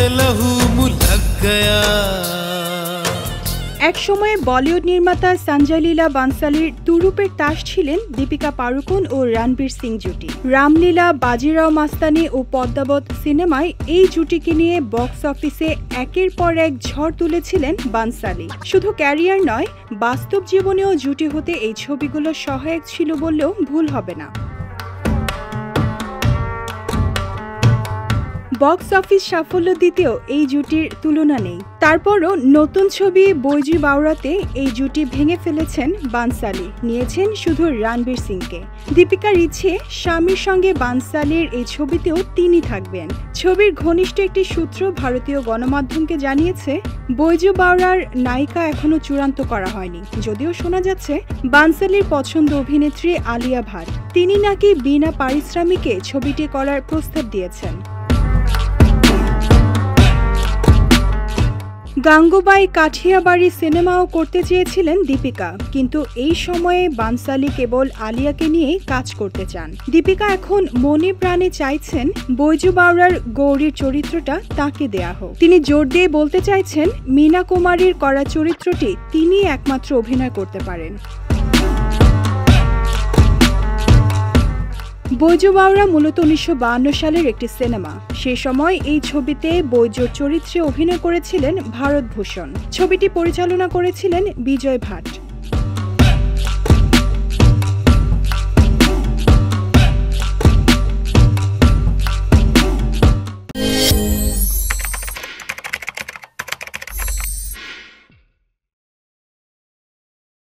लहू मुलक गया। एक समय बॉलीवुड निर्माता संजय लीला बांसालीर तुरुपेर ताश छिलेन दीपिका पाडुकोन और रणवीर सिंह जुटी। रामलीला बाजीराव मास्तानी और पद्मावत सिनेमाय ए जुटी के लिए बॉक्स ऑफिसे एकेर पर एक झड़ तुलेछिलेन बांसाली। शुधु कैरियर नय वास्तव जीवनेओ जुटी होते ए छविगुलो सहायक छिलो बोललेओ भूल होबे ना। बॉक्स ऑफिस साफल्य दितेओ ए जुटिर तुलना नेई। तारपरो नतून छवि बैजू बावराते ए जुटी भेंगे फेलेछेन बांसाली, नियेछेन शुधु रणवीर सिंहके। दीपिकार इच्छे स्वामीर संगे बांसालीर ए छबितेओ तिनि थाकबेन। छबिर घनिष्ठ एकटी सूत्र भारतीय गणमाध्यमके जानियेछे बैजू बावरार नायिका एखोनो चूड़ान्त करा हयनि। यदिओ शोना जाच्छे बांसालीर पछन्द अभिनेत्री आलिया भट्ट तिनि नाकि बिना पारिश्रमिके छबिटी करार प्रस्ताव दियेछेन। गांगुबाई काठियावाड़ी सिनेमाओ करते चेयेछिलेन दीपिका, किन्तु एई समये बांसाली केवल आलियाके निये काज करते चान। दीपिका एखोन मने प्राणे चाइछेन बैजू बावरार गौरीर चरित्रटा ताके देया होक। तिनि जोर दिये बोलते चाइछेन मीना कुमारीर करा चरित्रटी तिनि एकमात्र अभिनय करते पारेन। बैजू बावरा मूलत 1952 सालेर एक सिनेमा। से समय एई छबिते बैजूर चरित्रे अभिनय करेछिलेन भारत भूषण। छबिटी परिचालना करेछिलेन विजय भाट।